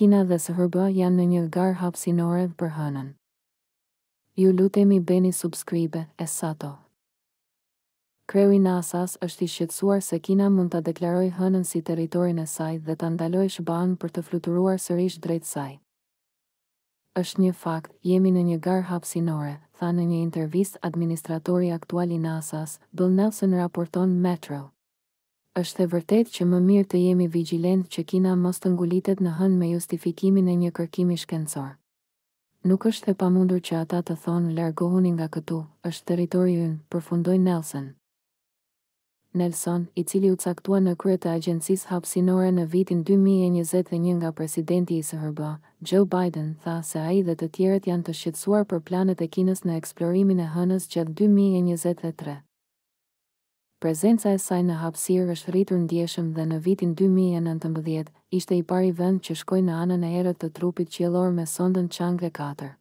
Kina dhe SHBA janë në një garë hapsinore për hënën. Ju lutemi bëni subscribe e sato. Kreu i NASA-s është i shqetësuar se Kina mund ta deklarojë hënën si territorin e saj dhe ta ndalojë SHBA-n për të fluturuar sërish drejt saj. Është një fakt, jemi në një garë hapsinore, tha në një intervistë administratori aktual i NASA-s, Bill Nelson raporton Metro. Është e vërtet që më mirë të jemi vigjilent që Kina mos të ngulitet në hën me justifikimin e një kërkimi shkencor. Nuk është e pamundur që ata të thonë largohuni nga këtu, është territori ynë, përfundoi Nelson. Nelson, i cili u caktua në krye të agjencisë hapësinore në vitin 2021 nga presidenti i SHBA, Joe Biden, tha se ai dhe të tjerët janë të shqetësuar për planet e Kinës në eksplorimin e hënës gjatë 2023. Prezenca e saj në hapësirë është rritur ndjeshëm dhe në vitin 2019 ishte i pari vend që shkoi në anën e erët të trupit qiellor me sondën Chang 4.